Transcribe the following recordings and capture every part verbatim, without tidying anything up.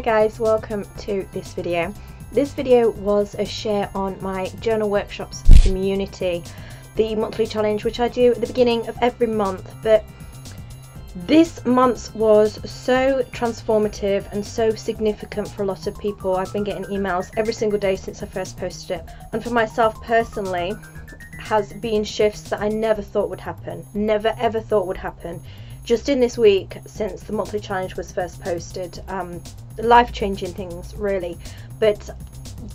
Hi guys, welcome to this video. This video was a share on my journal workshops community, the monthly challenge which I do at the beginning of every month, but this month's was so transformative and so significant for a lot of people. I've been getting emails every single day since I first posted it, and for myself personally has been shifts that I never thought would happen, never ever thought would happen. Just in this week, since the monthly challenge was first posted, um, life-changing things really, but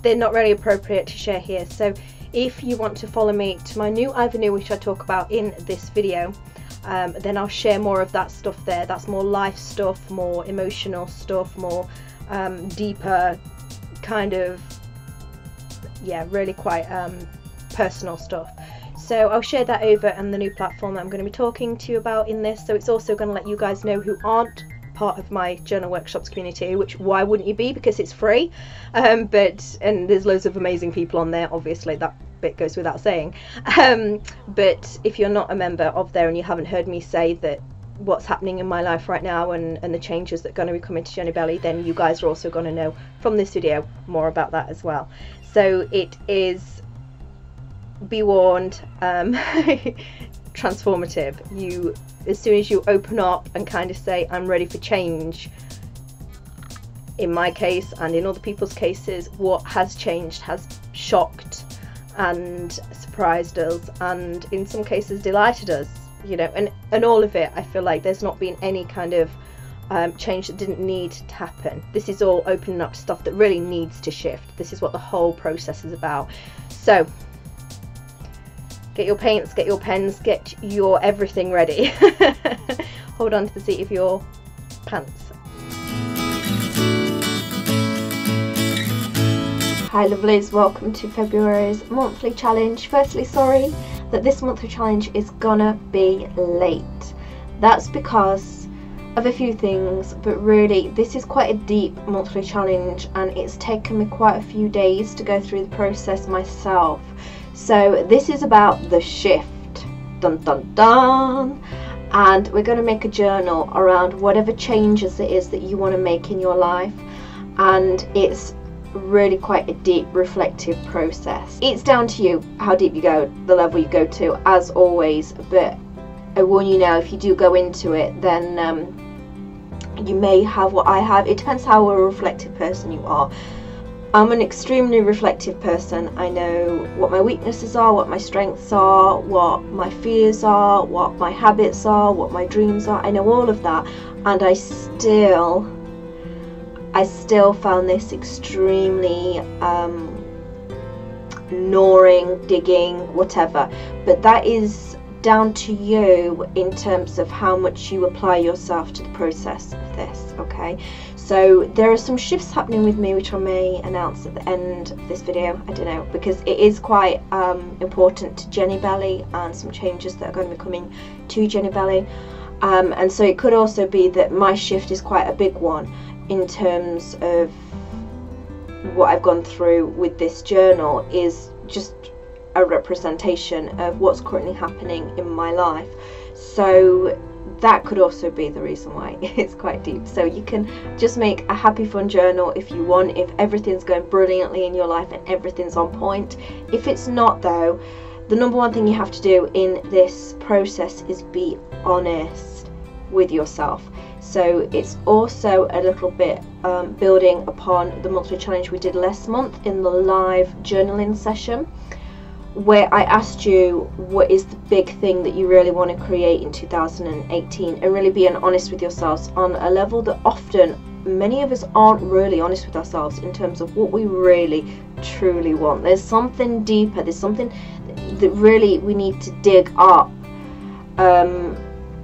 they're not really appropriate to share here. So if you want to follow me to my new avenue, which I talk about in this video, um, then I'll share more of that stuff there. That's more life stuff, more emotional stuff, more um, deeper kind of, yeah, really quite um, personal stuff. So I'll share that over and the new platform that I'm going to be talking to you about in this. So it's also going to let you guys know who aren't part of my journal workshops community, which why wouldn't you be, because it's free, um, but and there's loads of amazing people on there, obviously, that bit goes without saying. Um, but if you're not a member of there and you haven't heard me say that what's happening in my life right now and, and the changes that are going to be coming to Jenny Belly, then you guys are also going to know from this video more about that as well. So it is, be warned, um, transformative. You, as soon as you open up and kind of say I'm ready for change, in my case and in other people's cases, what has changed has shocked and surprised us, and in some cases delighted us, you know, and and all of it. I feel like there's not been any kind of Um, change that didn't need to happen. This is all opening up stuff that really needs to shift. This is what the whole process is about. So get your paints, get your pens, get your everything ready. Hold on to the seat of your pants. Hi lovelies, welcome to February's monthly challenge. Firstly, sorry that this monthly challenge is gonna be late. That's because of a few things, but really this is quite a deep monthly challenge and it's taken me quite a few days to go through the process myself. So this is about the shift, dun dun dun, and we're going to make a journal around whatever changes it is that you want to make in your life, and it's really quite a deep reflective process. It's down to you how deep you go, the level you go to, as always, but I warn you now, if you do go into it, then um, you may have what I have. It depends how a reflective person you are. I'm an extremely reflective person. I know what my weaknesses are, what my strengths are, what my fears are, what my habits are, what my dreams are. I know all of that, and I still I still found this extremely um, gnawing, digging, whatever, but that is down to you in terms of how much you apply yourself to the process of this, okay? So there are some shifts happening with me which I may announce at the end of this video, I don't know, because it is quite um, important to Jenny Belly and some changes that are going to be coming to Jenny Belly, um, and so it could also be that my shift is quite a big one in terms of what I've gone through with this journal is just a representation of what's currently happening in my life. So that could also be the reason why it's quite deep. So you can just make a happy fun journal if you want, if everything's going brilliantly in your life and everything's on point. If it's not though, the number one thing you have to do in this process is be honest with yourself. So it's also a little bit um, building upon the monthly challenge we did last month in the live journaling session, where I asked you what is the big thing that you really want to create in two thousand eighteen, and really being honest with yourselves on a level that often many of us aren't really honest with ourselves in terms of what we really truly want. There's something deeper, there's something that really we need to dig up, um,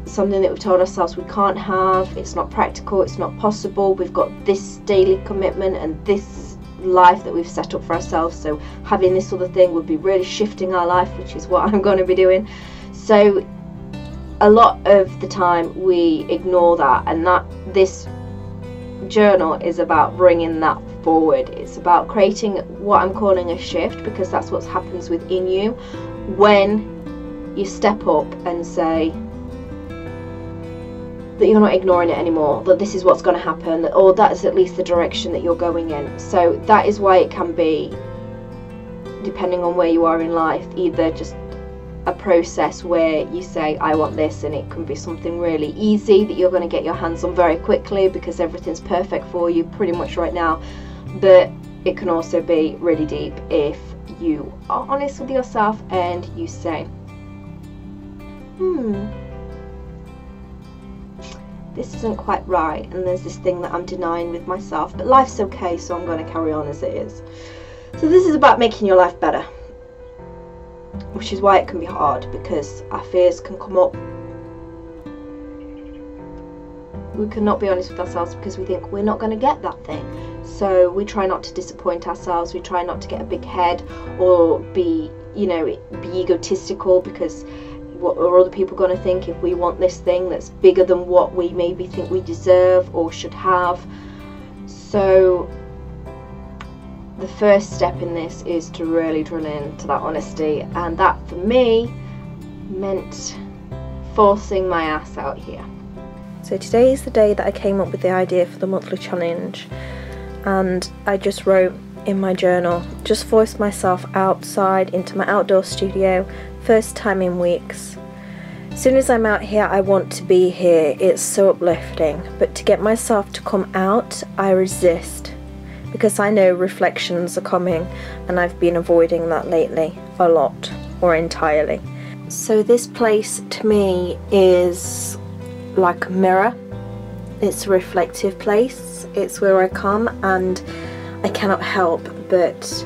something that we've told ourselves we can't have, it's not practical, it's not possible, we've got this daily commitment and this life that we've set up for ourselves, so having this other thing would be really shifting our life, which is what I'm going to be doing. So a lot of the time we ignore that, and that this journal is about bringing that forward. It's about creating what I'm calling a shift, because that's what happens within you when you step up and say, that you're not ignoring it anymore, that this is what's going to happen, or that's at least the direction that you're going in. So that is why it can be, depending on where you are in life, either just a process where you say I want this, and it can be something really easy that you're going to get your hands on very quickly because everything's perfect for you pretty much right now, but it can also be really deep if you are honest with yourself and you say, hmm this isn't quite right, and there's this thing that I'm denying with myself, but life's okay, so I'm going to carry on as it is. So this is about making your life better, which is why it can be hard, because our fears can come up. We cannot be honest with ourselves because we think we're not going to get that thing, so we try not to disappoint ourselves, we try not to get a big head or be, you know, be egotistical, because what are other people going to think if we want this thing that's bigger than what we maybe think we deserve or should have? So the first step in this is to really drill into that honesty, and that for me meant forcing my ass out here. So today is the day that I came up with the idea for the monthly challenge, and I just wrote in my journal, just forced myself outside into my outdoor studio, first time in weeks. As soon as I'm out here, I want to be here, it's so uplifting, but to get myself to come out, I resist, because I know reflections are coming, and I've been avoiding that lately, a lot, or entirely. So this place to me is like a mirror, it's a reflective place, it's where I come and I cannot help but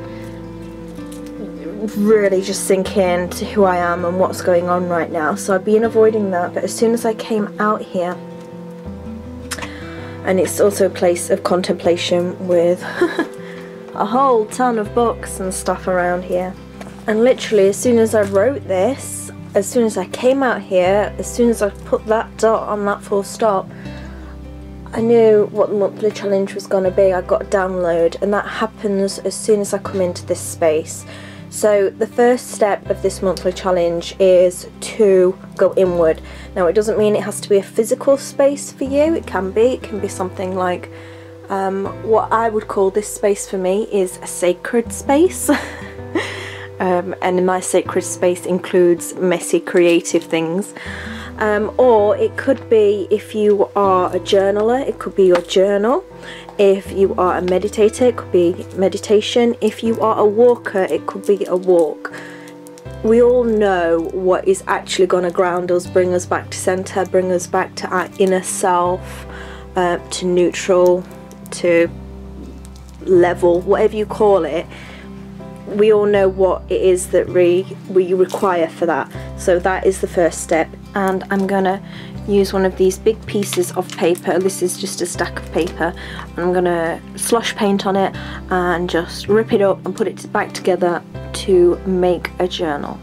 really just sink in to who I am and what's going on right now. So I've been avoiding that, but as soon as I came out here, and it's also a place of contemplation with a whole ton of books and stuff around here. And literally as soon as I wrote this, as soon as I came out here, as soon as I put that dot on that full stop, I knew what the monthly challenge was going to be. I got a download, and that happens as soon as I come into this space. So the first step of this monthly challenge is to go inward. Now it doesn't mean it has to be a physical space for you, it can be, it can be something like, um, what I would call this space for me is a sacred space. um, and my sacred space includes messy creative things. Um, or it could be, if you are a journaler, it could be your journal. If you are a meditator, it could be meditation. If you are a walker, it could be a walk. We all know what is actually going to ground us, bring us back to centre, bring us back to our inner self, uh, to neutral, to level, whatever you call it. We all know what it is that we, we require for that. So that is the first step. And I'm going to use one of these big pieces of paper. This is just a stack of paper. I'm going to slosh paint on it and just rip it up and put it back together to make a journal.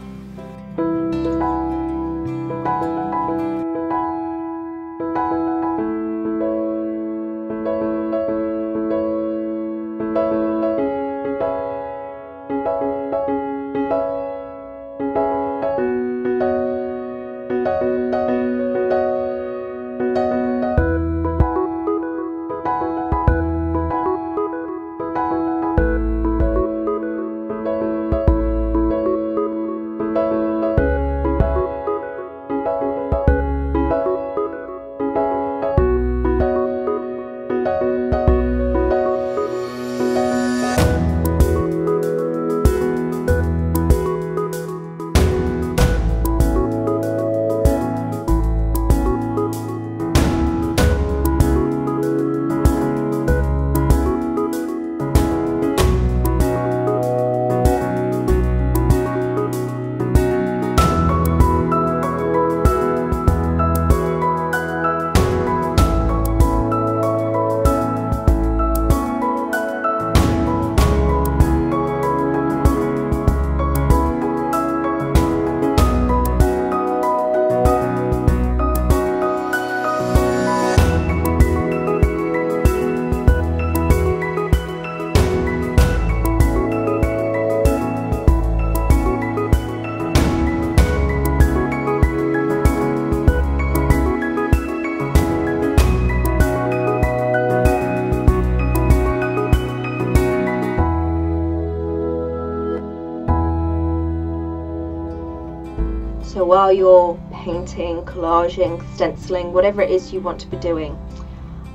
So while you're painting, collaging, stenciling, whatever it is you want to be doing,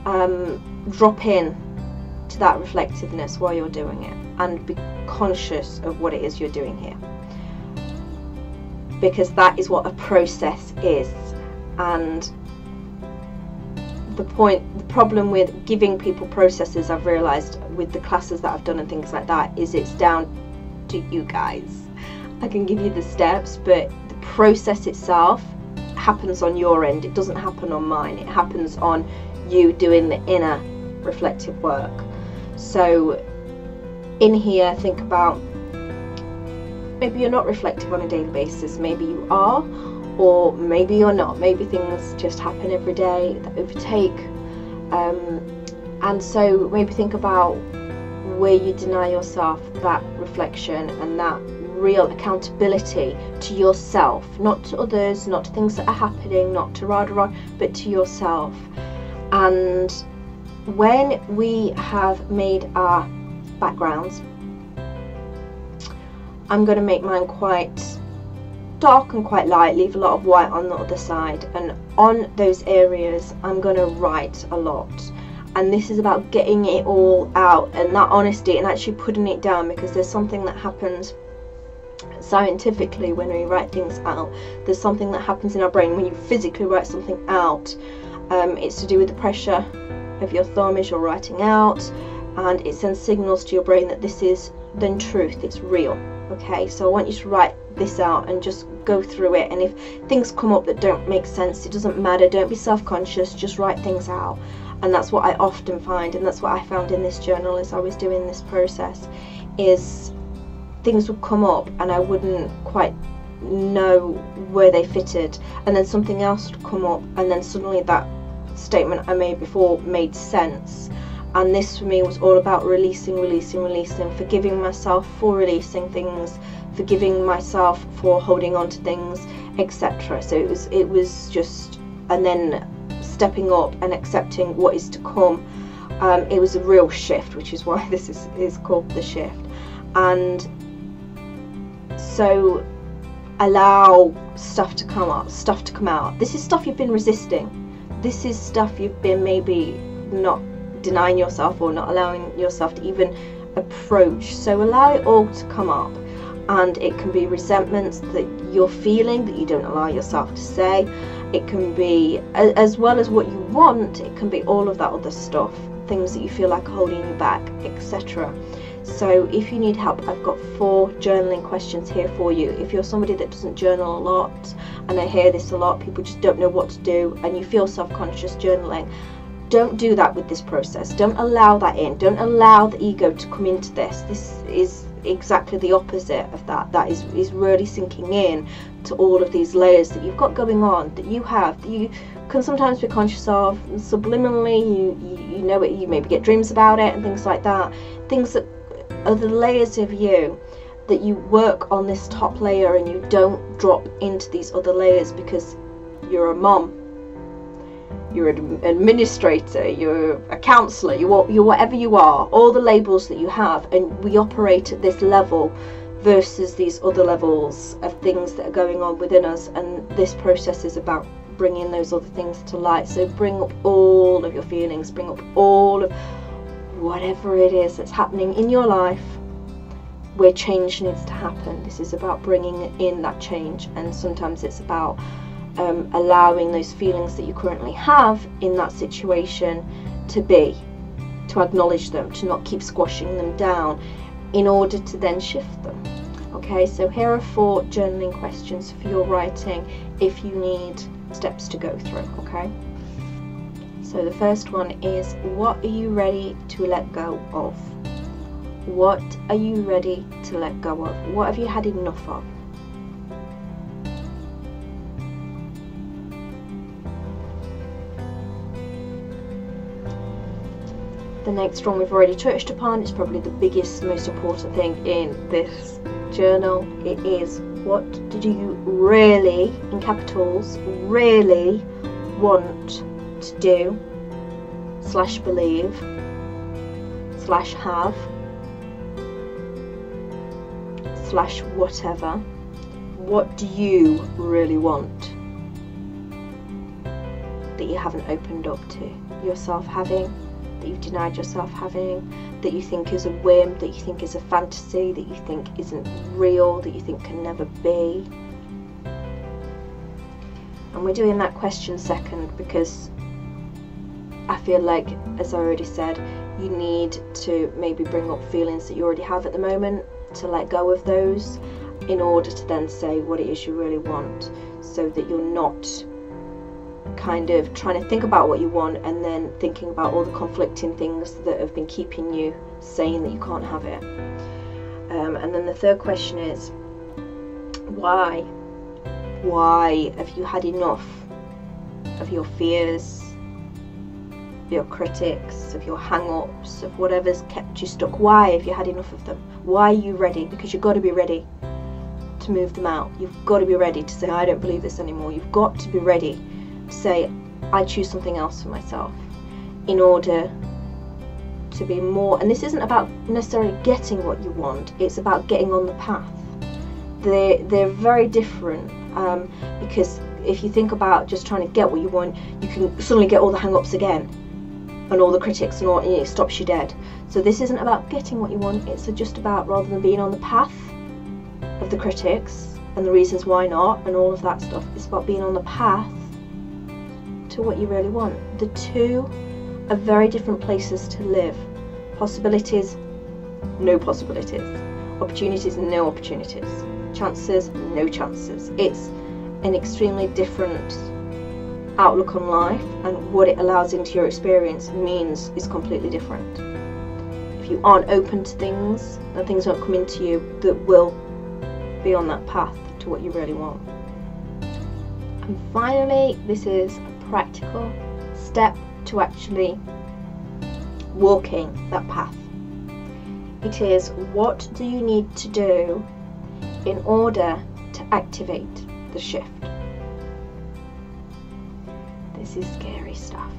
um, drop in to that reflectiveness while you're doing it, and be conscious of what it is you're doing here, because that is what a process is. And the point, the problem with giving people processes, I've realised with the classes that I've done and things like that, is it's down to you guys. I can give you the steps, but the process itself happens on your end. It doesn't happen on mine. It happens on you doing the inner reflective work. So in here, think about, maybe you're not reflective on a daily basis, maybe you are, or maybe you're not, maybe things just happen every day that overtake, um, and so maybe think about where you deny yourself that reflection and that real accountability to yourself, not to others, not to things that are happening, not to rah rah, but to yourself. And when we have made our backgrounds, I'm going to make mine quite dark and quite light, leave a lot of white on the other side, and on those areas I'm going to write a lot. And this is about getting it all out, and that honesty, and actually putting it down, because there's something that happens scientifically when we write things out. There's something that happens in our brain when you physically write something out. Um, it's to do with the pressure of your thumb as you're writing out, and it sends signals to your brain that this is the truth, it's real. Okay, so I want you to write this out and just go through it, and if things come up that don't make sense, it doesn't matter, don't be self-conscious, just write things out. And that's what I often find, and that's what I found in this journal as I was doing this process, is things would come up and I wouldn't quite know where they fitted, and then something else would come up, and then suddenly that statement I made before made sense. And this for me was all about releasing, releasing, releasing, forgiving myself for releasing things, forgiving myself for holding on to things, et cetera. So it was, it was just, and then stepping up and accepting what is to come. Um, it was a real shift, which is why this is, is called The Shift. And so allow stuff to come up, stuff to come out. This is stuff you've been resisting. This is stuff you've been maybe not denying yourself or not allowing yourself to even approach. So allow it all to come up, and it can be resentments that you're feeling that you don't allow yourself to say. It can be, as well as what you want, it can be all of that other stuff, things that you feel like holding you back, et cetera. So if you need help, I've got four journaling questions here for you. If you're somebody that doesn't journal a lot, and I hear this a lot, people just don't know what to do, and you feel self-conscious journaling, don't do that with this process. Don't allow that in. Don't allow the ego to come into this. This is exactly the opposite of that. That is, is really sinking in to all of these layers that you've got going on, that you have, that you can sometimes be conscious of, and subliminally you, you, you know it, you maybe get dreams about it and things like that. Things that are the layers of you, that you work on this top layer and you don't drop into these other layers, because you're a mom, you're an administrator, you're a counsellor, you're, you're whatever you are, all the labels that you have, and we operate at this level versus these other levels of things that are going on within us. And this process is about bringing those other things to light. So bring up all of your feelings, bring up all of whatever it is that's happening in your life where change needs to happen. This is about bringing in that change, and sometimes it's about Um, allowing those feelings that you currently have in that situation to be, to acknowledge them, to not keep squashing them down, in order to then shift them. Okay, so here are four journaling questions for your writing if you need steps to go through. Okay, so the first one is, what are you ready to let go of? What are you ready to let go of? What have you had enough of? The next one we've already touched upon, it's probably the biggest, most important thing in this journal. It is, what did you really, in capitals, really want to do, slash believe, slash have, slash whatever, what do you really want that you haven't opened up to yourself having, that you've denied yourself having, that you think is a whim, that you think is a fantasy, that you think isn't real, that you think can never be. And we're doing that question second because I feel like, as I already said, you need to maybe bring up feelings that you already have at the moment, to let go of those in order to then say what it is you really want, so that you're not kind of trying to think about what you want and then thinking about all the conflicting things that have been keeping you saying that you can't have it. Um, and then the third question is, why? Why have you had enough of your fears, of your critics, of your hang-ups, of whatever's kept you stuck? Why have you had enough of them? Why are you ready? Because you've got to be ready to move them out. You've got to be ready to say, I don't believe this anymore. You've got to be ready to say, I choose something else for myself, in order to be more. And this isn't about necessarily getting what you want, it's about getting on the path. They're, they're very different, um, because if you think about just trying to get what you want, you can suddenly get all the hang-ups again and all the critics and all, and it stops you dead. So this isn't about getting what you want, it's just about, rather than being on the path of the critics and the reasons why not and all of that stuff, it's about being on the path to what you really want. The two are very different places to live. Possibilities, no possibilities. Opportunities, no opportunities. Chances, no chances. It's an extremely different outlook on life, and what it allows into your experience means is completely different. If you aren't open to things, then things won't come into you that will be on that path to what you really want. And finally, this is a practical step to actually walking that path. It is, what do you need to do in order to activate the shift? This is scary stuff,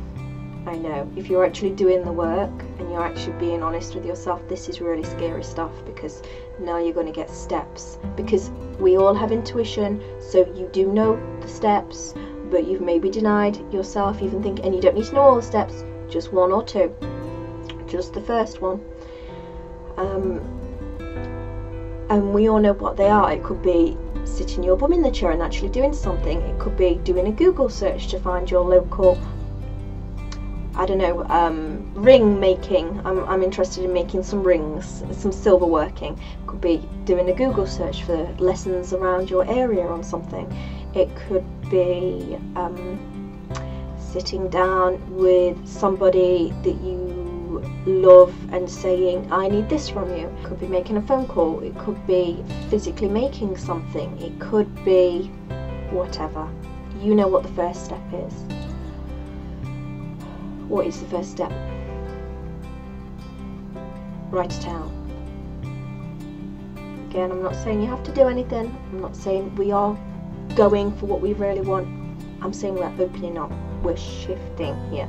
I know. If you're actually doing the work and you're actually being honest with yourself, this is really scary stuff, because now you're going to get steps, because we all have intuition, so you do know the steps, but you've maybe denied yourself even thinking, and you don't need to know all the steps, just one or two, just the first one. Um, and we all know what they are. It could be sitting your bum in the chair and actually doing something. It could be doing a Google search to find your local, I don't know, um, ring making. I'm, I'm interested in making some rings, some silver working. It could be doing a Google search for lessons around your area on something. It could be um, sitting down with somebody that you love and saying, I need this from you. It could be making a phone call, it could be physically making something, it could be whatever. You know what the first step is. What is the first step? Write it down. Again, I'm not saying you have to do anything, I'm not saying we are going for what we really want, I'm saying we're opening up, we're shifting here.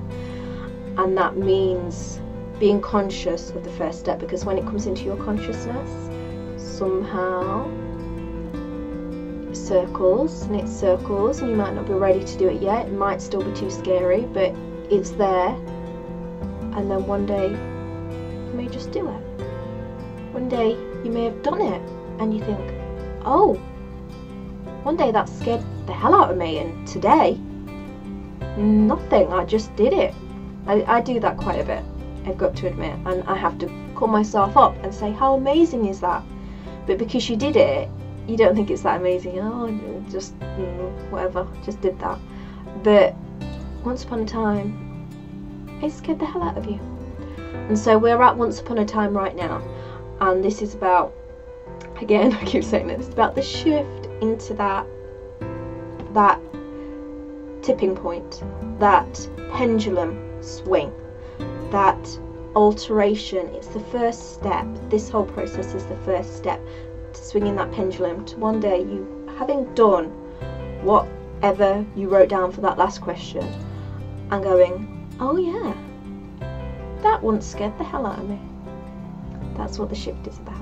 And that means being conscious of the first step, because when it comes into your consciousness, somehow it circles and it circles, and you might not be ready to do it yet, it might still be too scary, but it's there, and then one day you may just do it. One day you may have done it and you think, oh, one day that scared the hell out of me, and today nothing, I just did it. I, I do that quite a bit, I've got to admit, and I have to call myself up and say, how amazing is that? But because you did it, you don't think it's that amazing. Oh, just you know, whatever, just did that. But once upon a time, it scared the hell out of you. And so we're at once upon a time right now, and this is about, again, I keep saying this, it's about the shift into that that tipping point, that pendulum swing, that alteration. It's the first step. This whole process is the first step to swinging that pendulum to one day you having done whatever you wrote down for that last question and going, oh yeah, that once scared the hell out of me. That's what the shift is about.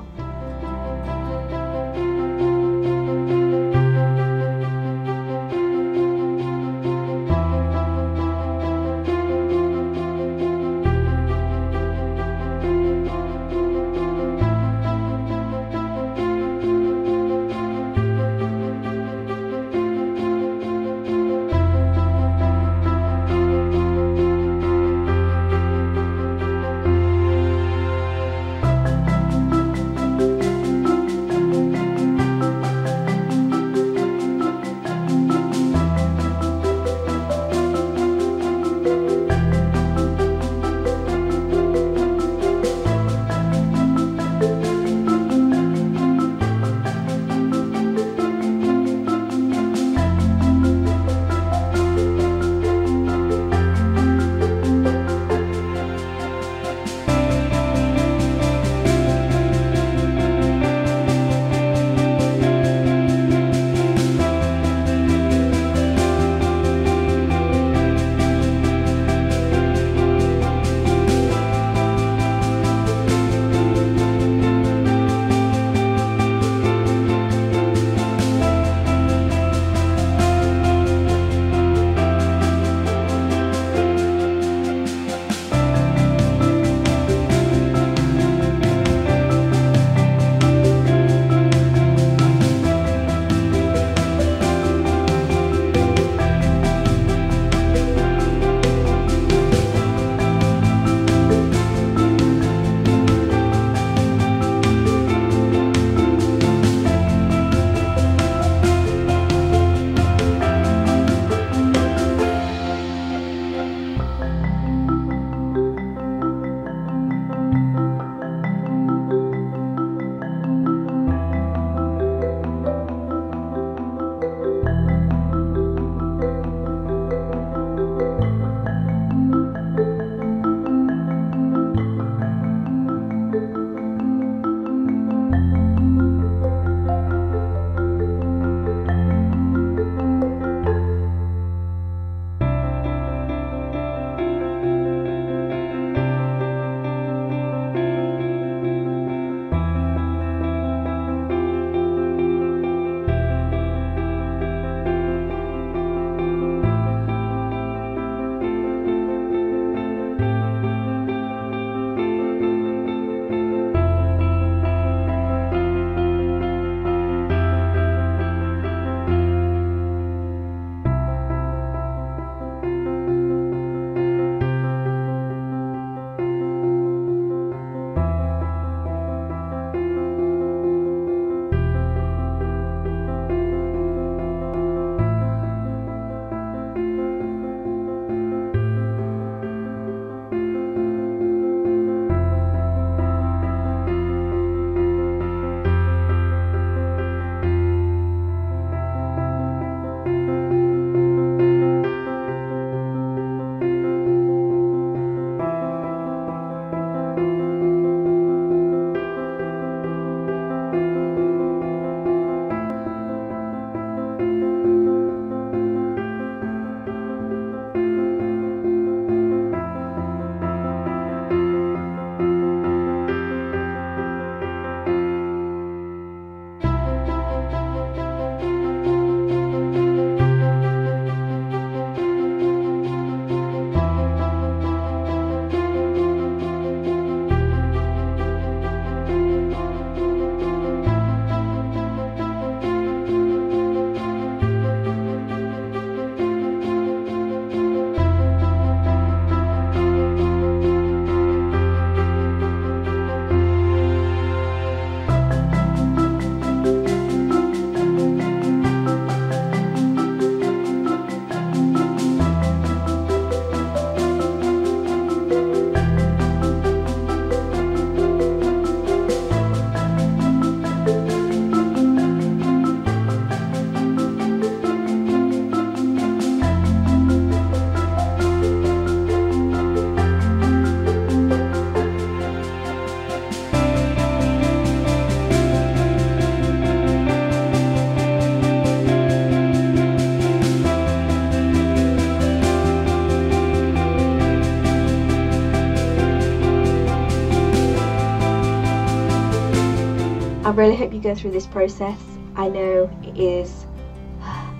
really hope you go through this process. I know it is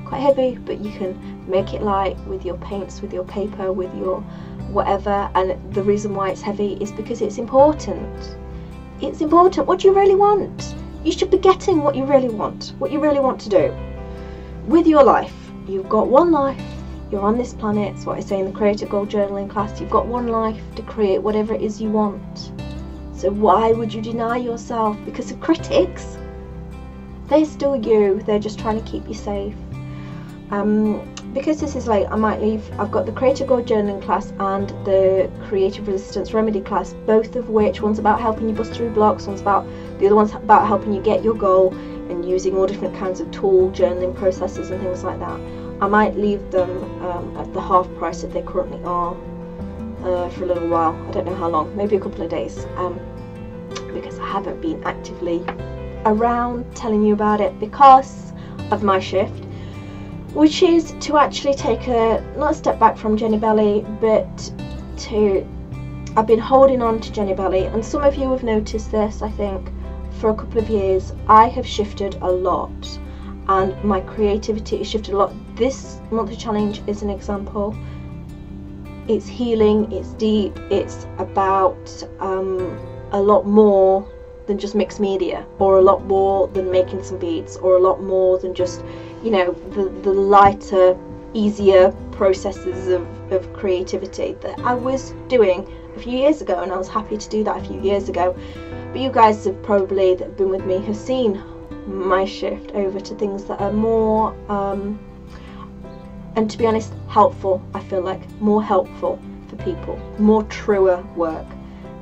quite heavy, but you can make it light with your paints, with your paper, with your whatever. And the reason why it's heavy is because it's important. It's important. What do you really want? You should be getting what you really want, what you really want to do with your life. You've got one life. You're on this planet. It's what I say in the Creative Goal Journaling class. You've got one life to create whatever it is you want. So why would you deny yourself? Because of critics, they're still you. They're just trying to keep you safe. Um, because this is late, I might leave. I've got the Creative Goal Journaling class and the Creative Resistance Remedy class, both of which, one's about helping you bust through blocks, one's about, the other one's about helping you get your goal and using all different kinds of tool journaling processes and things like that. I might leave them um, at the half price that they currently are uh, for a little while. I don't know how long, maybe a couple of days, um, because I haven't been actively around telling you about it because of my shift, which is to actually take a, not a step back from Jenny Belly, but to, I've been holding on to Jenny Belly, and some of you have noticed this, I think, for a couple of years. I have shifted a lot, and my creativity has shifted a lot. This monthly challenge is an example. It's healing, it's deep, it's about um, a lot more than just mixed media, or a lot more than making some beads, or a lot more than just, you know, the, the lighter, easier processes of, of creativity that I was doing a few years ago, and I was happy to do that a few years ago. But you guys have probably, that have been with me, have seen my shift over to things that are more, um, and to be honest, helpful. I feel like more helpful for people, more truer work.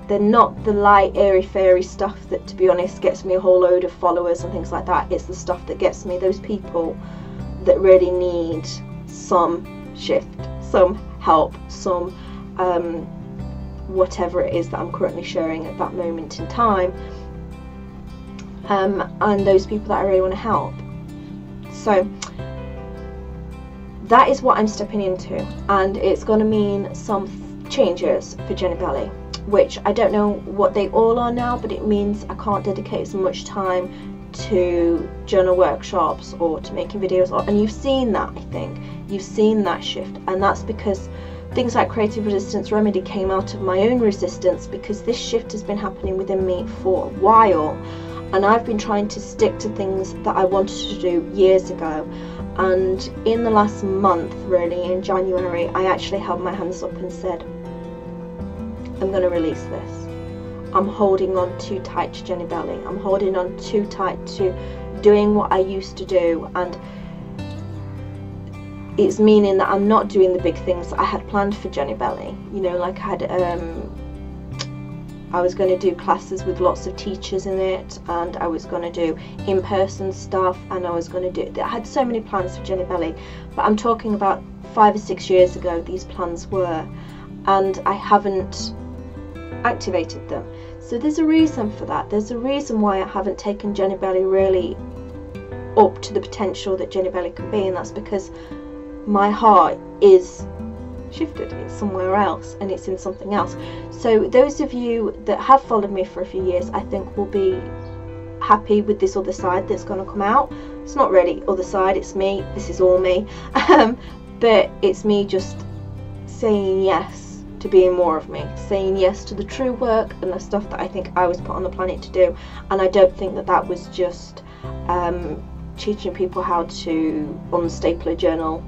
They're not the light, airy-fairy stuff that, to be honest, gets me a whole load of followers and things like that. It's the stuff that gets me those people that really need some shift, some help, some um, whatever it is that I'm currently sharing at that moment in time. Um, and those people that I really want to help. So that is what I'm stepping into, and it's going to mean some changes for Jenny Belly, which I don't know what they all are now, but it means I can't dedicate as much time to journal workshops or to making videos, or, and you've seen that, I think. You've seen that shift, and that's because things like Creative Resistance Remedy came out of my own resistance, because this shift has been happening within me for a while, and I've been trying to stick to things that I wanted to do years ago. And in the last month, really, in January, I actually held my hands up and said, I'm going to release this. I'm holding on too tight to Jenny Belly. I'm holding on too tight to doing what I used to do, and it's meaning that I'm not doing the big things that I had planned for Jenny Belly. You know, like I had, um, I was going to do classes with lots of teachers in it, and I was going to do in-person stuff, and I was going to do, I had so many plans for Jenny Belly, but I'm talking about five or six years ago these plans were, and I haven't activated them. So there's a reason for that. There's a reason why I haven't taken Jenny Belly really up to the potential that Jenny Belly can be, and that's because my heart is shifted. It's somewhere else, and it's in something else. So those of you that have followed me for a few years, I think, will be happy with this other side that's going to come out. It's not really other side, it's me. This is all me. Um, but it's me just saying yes to being more of me, saying yes to the true work and the stuff that I think I was put on the planet to do. And I don't think that that was just um, teaching people how to unstaple a journal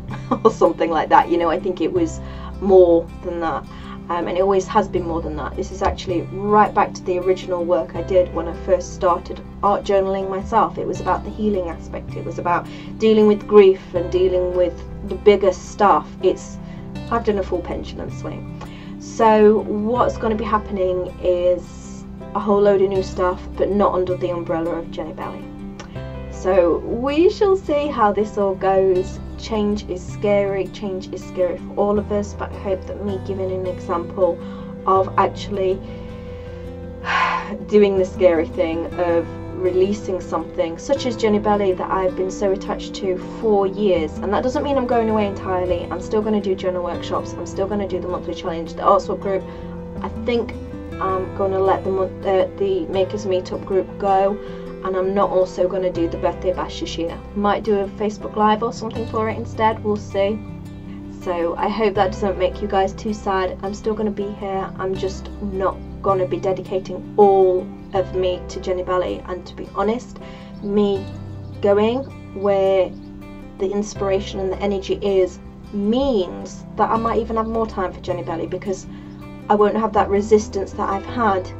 or something like that. You know, I think it was more than that, um, and it always has been more than that. This is actually right back to the original work I did when I first started art journaling myself. It was about the healing aspect. It was about dealing with grief and dealing with the bigger stuff. It's, I've done a full pendulum swing. So what's going to be happening is a whole load of new stuff, but not under the umbrella of Jenny Belly. So we shall see how this all goes. Change is scary. Change is scary for all of us, but I hope that me giving an example of actually doing the scary thing of releasing something such as Jenny Belly that I've been so attached to for years. And that doesn't mean I'm going away entirely. I'm still going to do journal workshops, I'm still going to do the monthly challenge, the Art Swap group. I think I'm going to let the, uh, the Makers Meetup group go, and I'm not also going to do the birthday bash this year. Might do a Facebook Live or something for it instead, we'll see. So I hope that doesn't make you guys too sad. I'm still going to be here, I'm just not going to be dedicating all of me to Jenny Belly, and to be honest, me going where the inspiration and the energy is means that I might even have more time for Jenny Belly, because I won't have that resistance that I've had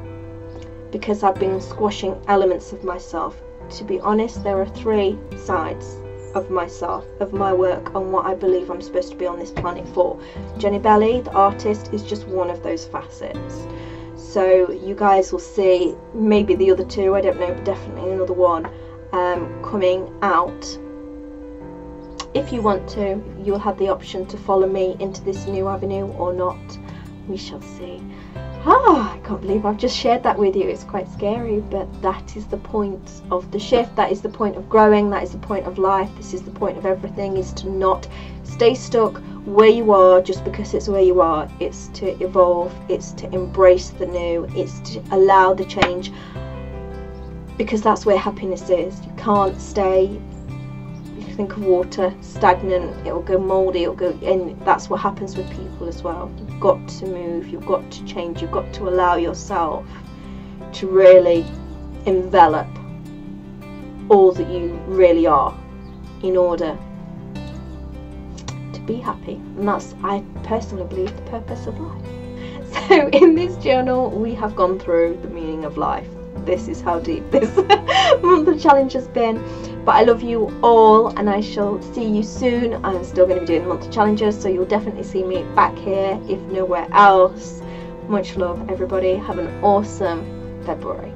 because I've been squashing elements of myself. To be honest, there are three sides of myself, of my work, and what I believe I'm supposed to be on this planet for. Jenny Belly, the artist, is just one of those facets. So you guys will see maybe the other two, I don't know, but definitely another one um, coming out. If you want to, you'll have the option to follow me into this new avenue or not. We shall see. Ah, I can't believe I've just shared that with you. It's quite scary, but that is the point of the shift. That is the point of growing. That is the point of life. This is the point of everything, is to not stay stuck where you are just because it's where you are. It's to evolve. It's to embrace the new. It's to allow the change, because that's where happiness is. You can't stay, if you think of water, stagnant. It will go mouldy. It'll go, and that's what happens with people as well. You've got to move, you've got to change, you've got to allow yourself to really envelop all that you really are in order to be happy. And that's, I personally believe, the purpose of life. So in this journal we have gone through the meaning of life. This is how deep this monthly challenge has been. But I love you all, and I shall see you soon. I'm still going to be doing the monthly challenges, so you'll definitely see me back here, if nowhere else. Much love, everybody. Have an awesome February.